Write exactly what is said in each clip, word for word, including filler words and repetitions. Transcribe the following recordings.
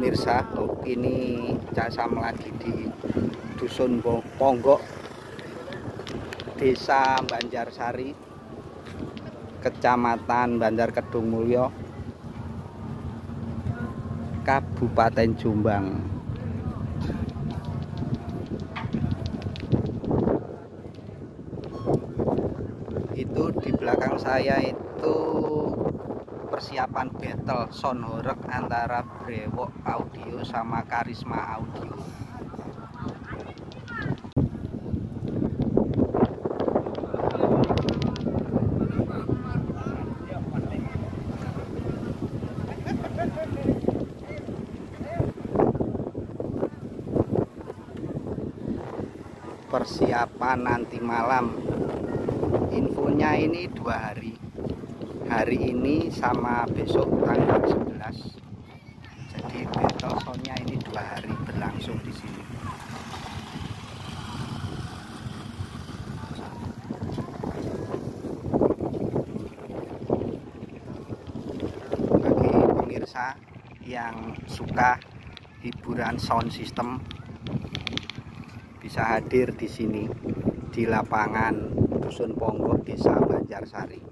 Mirsa, ini C A K SAM lagi di Dusun Ponggok, Desa Banjarsari, Kecamatan Bandarkedungmulyo, Kabupaten Jombang. Itu di belakang saya itu persiapan battle sound horeg antara Brewog Audio sama Kharisma Audio. Persiapan nanti malam, infonya ini dua hari, hari ini sama besok tanggal sebelas. Jadi battle soundnya ini dua hari berlangsung di sini. Bagi pemirsa yang suka hiburan sound system, bisa hadir di sini di lapangan Dusun Ponggok, Desa Banjarsari.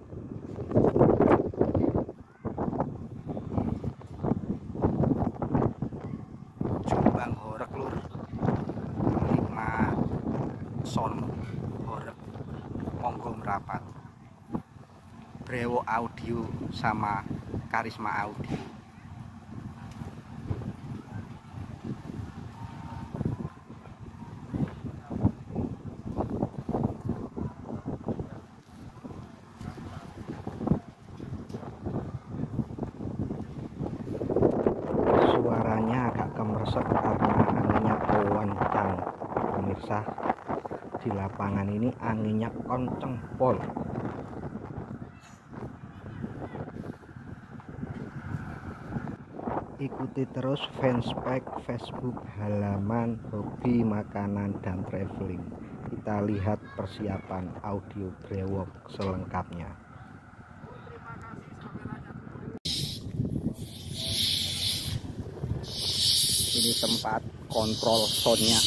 Jombang horeg lur, nikmat sound horeg, monggo merapat. Brewog Audio sama Kharisma Audio. Kemeresek karena anginnya kencang, pemirsa. Di lapangan ini anginnya kenceng pol. Ikuti terus fanspage Facebook halaman hobi makanan dan traveling. Kita lihat persiapan audio Brewog selengkapnya. Ini tempat kontrol soundnya.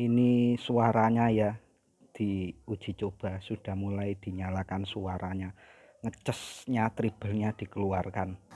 Ini suaranya ya, di uji coba sudah mulai dinyalakan suaranya, ngecesnya, triplenya dikeluarkan.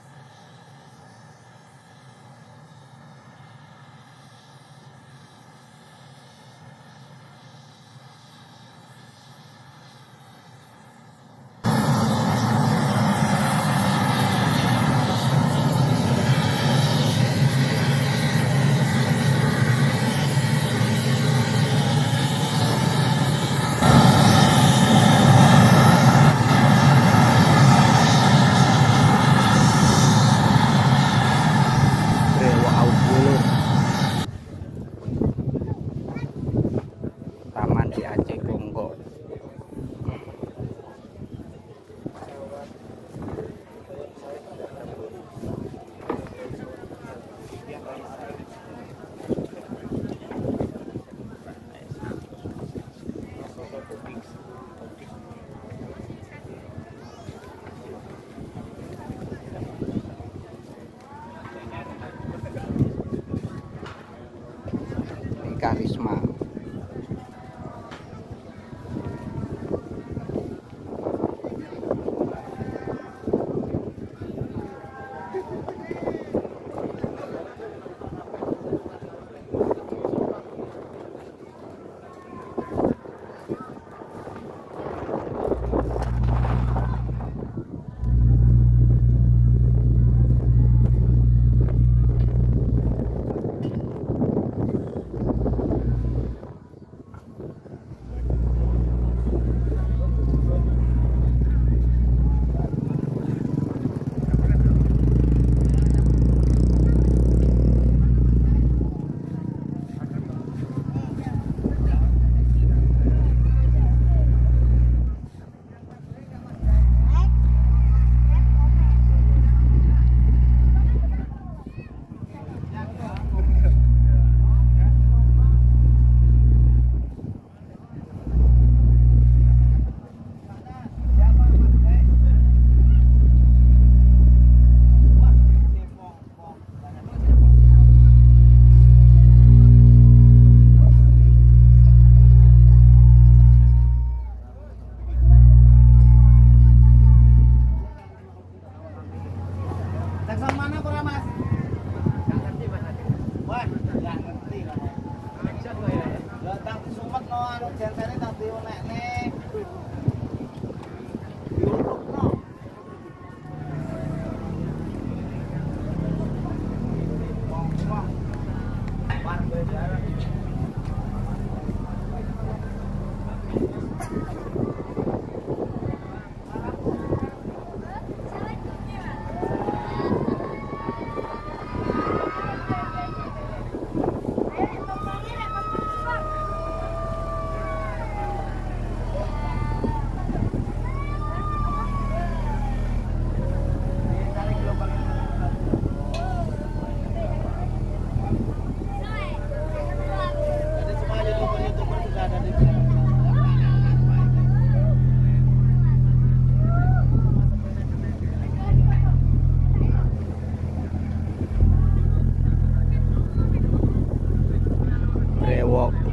Kharisma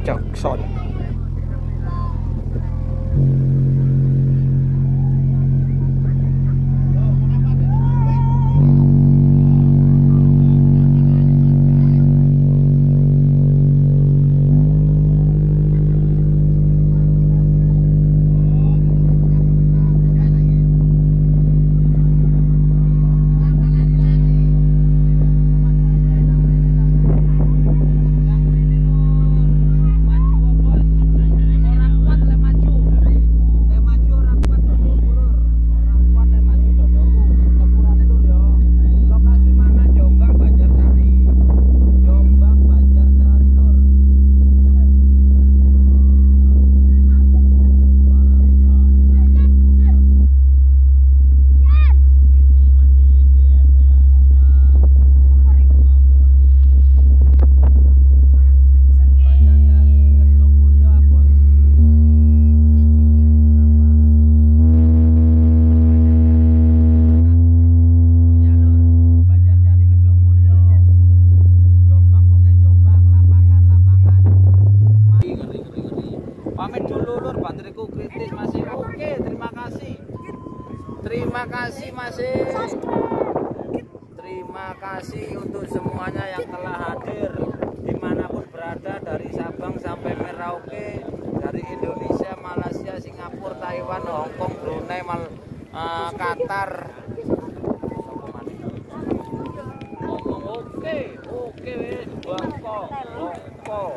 klakson. Terima kasih masih. Terima kasih untuk semuanya yang telah hadir dimanapun berada, dari Sabang sampai Merauke, dari Indonesia, Malaysia, Singapura, Taiwan, Hongkong, Brunei, Mal, uh, Qatar. Oke, oke, Bangkok, Bangkok.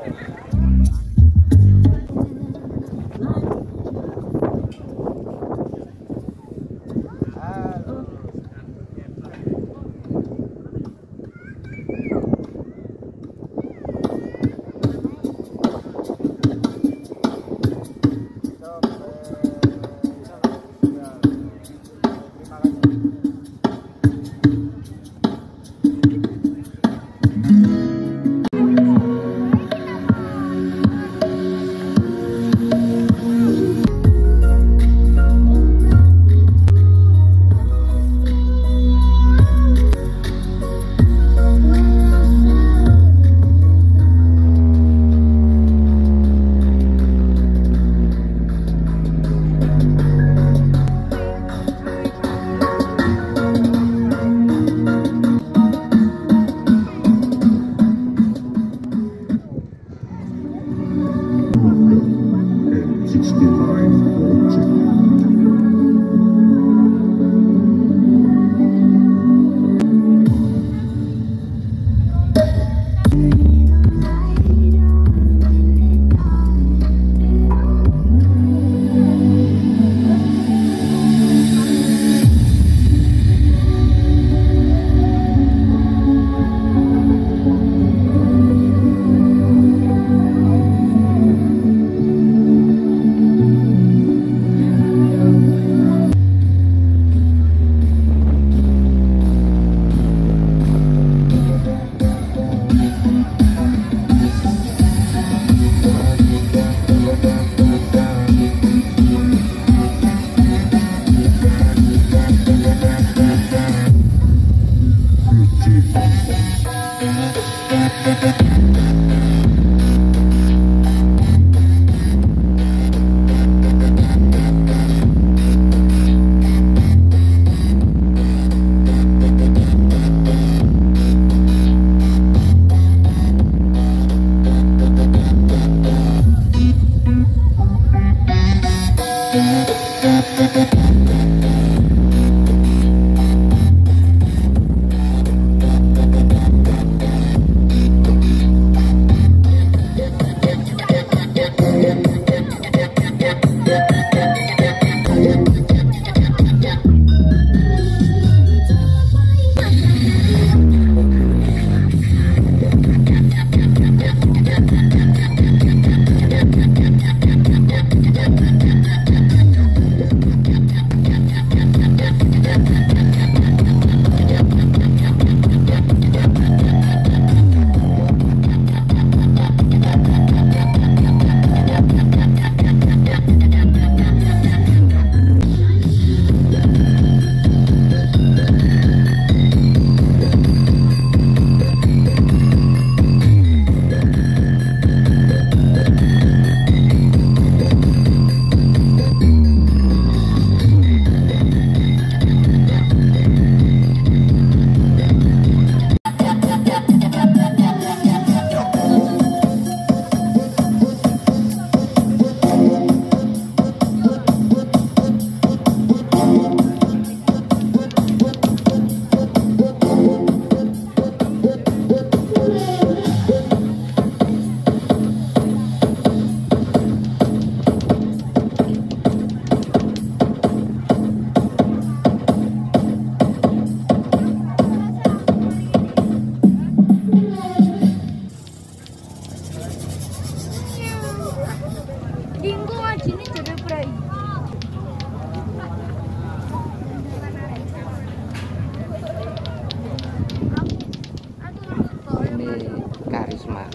dari Kharisma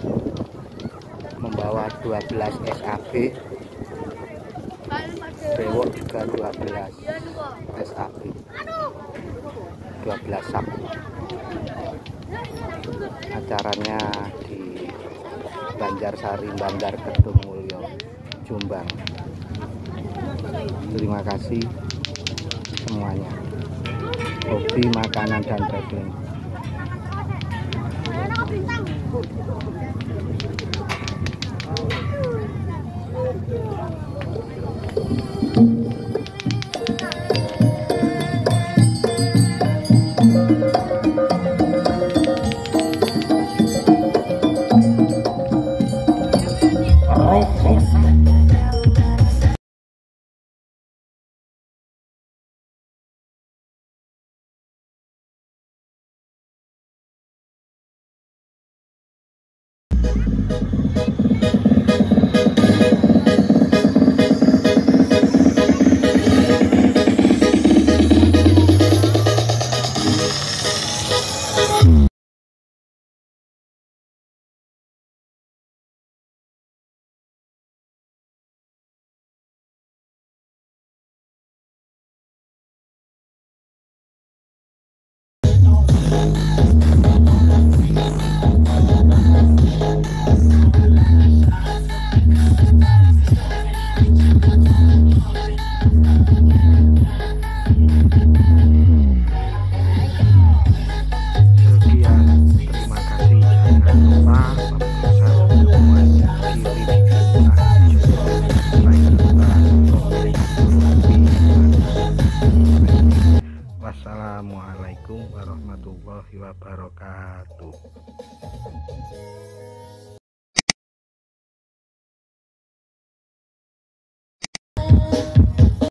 membawa dua belas S A B, Brewog juga dua belas S A B, dua belas S A B. Acaranya di Banjarsari, Bandarkedungmulyo, Jombang. Terima kasih semuanya. Hobi makanan dan traveling. Assalamualaikum warahmatullahi wabarakatuh.